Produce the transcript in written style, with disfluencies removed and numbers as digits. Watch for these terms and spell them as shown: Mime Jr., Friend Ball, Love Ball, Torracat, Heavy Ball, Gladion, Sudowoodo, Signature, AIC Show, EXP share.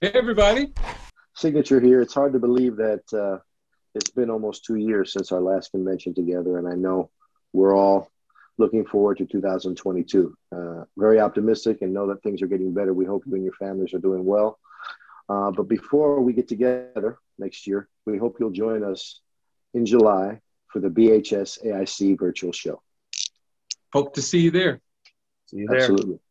Hey, everybody. Signature here. It's hard to believe that it's been almost 2 years since our last convention together, and I know we're all looking forward to 2022. Very optimistic and know that things are getting better. We hope you and your families are doing well. But before we get together next year, we hope you'll join us in July for the BHS AIC virtual show. Hope to see you there. See you there. Absolutely.